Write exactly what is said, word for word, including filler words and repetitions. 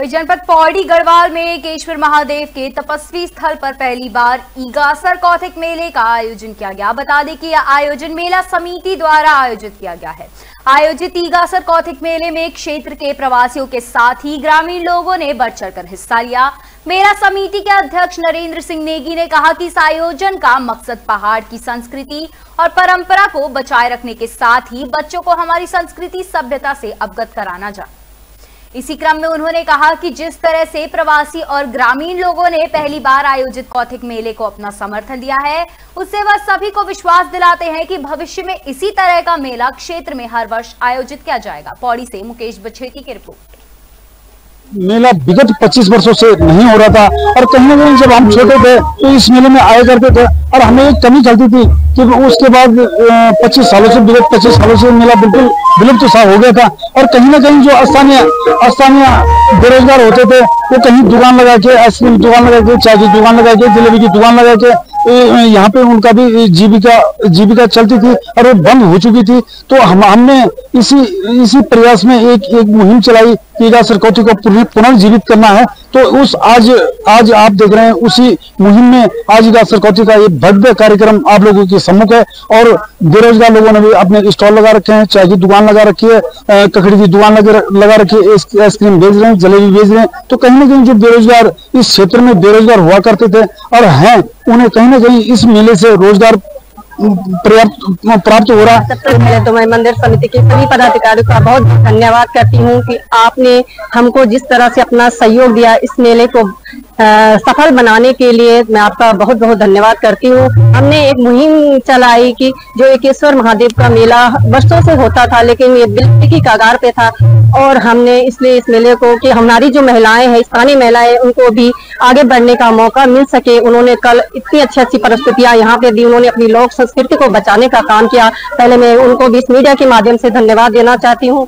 वही जनपद पौड़ी गढ़वाल में एकेश्वर महादेव के तपस्वी स्थल पर पहली बार इगासर कौथिक मेले का आयोजन किया गया। बता दें कि यह आयोजन मेला समिति द्वारा आयोजित किया गया है। आयोजित इगासर कौथिक मेले में क्षेत्र के प्रवासियों के साथ ही ग्रामीण लोगों ने बढ़ चढ़ कर हिस्सा लिया। मेला समिति के अध्यक्ष नरेंद्र सिंह नेगी ने कहा कि इस आयोजन का मकसद पहाड़ की संस्कृति और परंपरा को बचाए रखने के साथ ही बच्चों को हमारी संस्कृति सभ्यता से अवगत कराना जाए। इसी क्रम में उन्होंने कहा कि जिस तरह से प्रवासी और ग्रामीण लोगों ने पहली बार आयोजित कौथिक मेले को अपना समर्थन दिया है, उससे वह सभी को विश्वास दिलाते हैं कि भविष्य में इसी तरह का मेला क्षेत्र में हर वर्ष आयोजित किया जाएगा। पौड़ी से मुकेश बछेती की रिपोर्ट। मेला विगत पच्चीस वर्षों से नहीं हो रहा था और कहीं ना कहीं जब हम छोटे थे तो इस मेले में आया करते थे और हमें एक कमी चलती थी कि उसके बाद पच्चीस सालों से विगत पच्चीस सालों से मेला बिल्कुल विलुप्त सा हो गया था और कहीं ना कहीं जो स्थानीय स्थानीय बेरोजगार होते थे वो कहीं दुकान लगा के, आइसक्रीम की दुकान लगा के, चाय की दुकान लगा के, जलेबी की दुकान लगा के यहाँ पे उनका भी जीविका जीविका चलती थी और वो बंद हो चुकी थी। तो हम हमने इसी इसी प्रयास में एक एक मुहिम चलाई कि इगासर कौथिक को पुनर्जीवित करना है। तो उस आज आज आप देख रहे हैं उसी मुहिम में आज इगासर कौथिक का ये भव्य कार्यक्रम आप लोगों के सम्मुख है और बेरोजगार लोगों ने भी अपने स्टॉल लगा रखे हैं, चाय की दुकान लगा रखी है, ककड़ी की दुकान लगा रखी है, आइसक्रीम बेच रहे हैं, जलेबी बेच रहे हैं। तो कहीं ना कहीं जो बेरोजगार इस क्षेत्र में बेरोजगार हुआ करते थे और हैं, उन्हें कहीं ना कहीं इस मेले से रोजगार प्राप्त हो रहा है। सबसे पहले तो मैं मंदिर समिति के सभी पदाधिकारियों का बहुत धन्यवाद करती हूँ कि आपने हमको जिस तरह से अपना सहयोग दिया इस मेले को आ, सफल बनाने के लिए मैं आपका बहुत बहुत धन्यवाद करती हूँ। हमने एक मुहिम चलाई कि जो एकेश्वर महादेव का मेला वर्षों से होता था लेकिन ये बिल्कुल की कगार पे था और हमने इसलिए इस मेले को कि हमारी जो महिलाएं हैं, स्थानीय महिलाएं, उनको भी आगे बढ़ने का मौका मिल सके। उन्होंने कल इतनी अच्छी अच्छी प्रस्तुतियाँ यहाँ पे दी, उन्होंने अपनी लोक संस्कृति को बचाने का काम किया। पहले मैं उनको भी इस मीडिया के माध्यम से धन्यवाद देना चाहती हूँ।